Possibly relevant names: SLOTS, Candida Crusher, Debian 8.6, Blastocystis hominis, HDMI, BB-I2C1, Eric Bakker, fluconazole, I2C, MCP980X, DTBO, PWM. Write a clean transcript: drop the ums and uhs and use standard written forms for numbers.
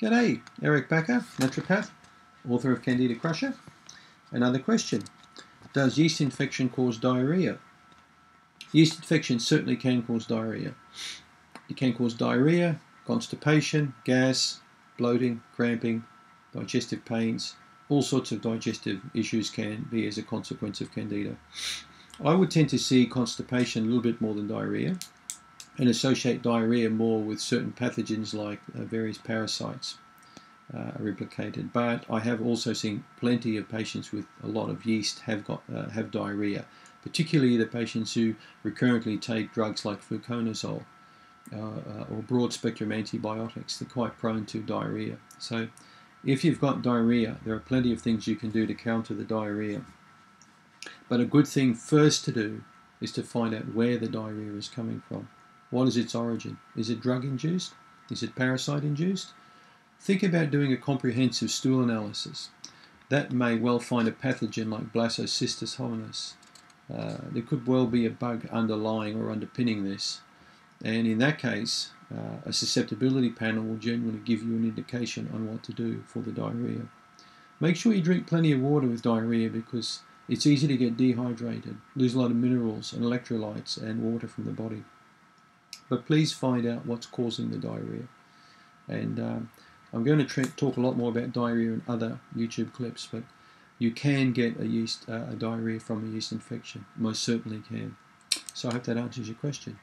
G'day, Eric Bakker, naturopath, author of Candida Crusher. Another question. Does yeast infection cause diarrhea? Yeast infection certainly can cause diarrhea. It can cause diarrhea, constipation, gas, bloating, cramping, digestive pains. All sorts of digestive issues can be as a consequence of Candida. I would tend to see constipation a little bit more than diarrhea, and associate diarrhea more with certain pathogens like various parasites are implicated. But I have also seen plenty of patients with a lot of yeast have diarrhea, particularly the patients who recurrently take drugs like fluconazole or broad-spectrum antibiotics. They're quite prone to diarrhea. So if you've got diarrhea, there are plenty of things you can do to counter the diarrhea. But a good thing first to do is to find out where the diarrhea is coming from. What is its origin? Is it drug-induced? Is it parasite-induced? Think about doing a comprehensive stool analysis. That may well find a pathogen like Blastocystis hominis. There could well be a bug underlying or underpinning this. And in that case, a susceptibility panel will generally give you an indication on what to do for the diarrhea. Make sure you drink plenty of water with diarrhea because it's easy to get dehydrated, lose a lot of minerals and electrolytes and water from the body. But please find out what's causing the diarrhea. And I'm going to talk a lot more about diarrhea in other YouTube clips, but you can get a diarrhea from a yeast infection. Most certainly can. So I hope that answers your question.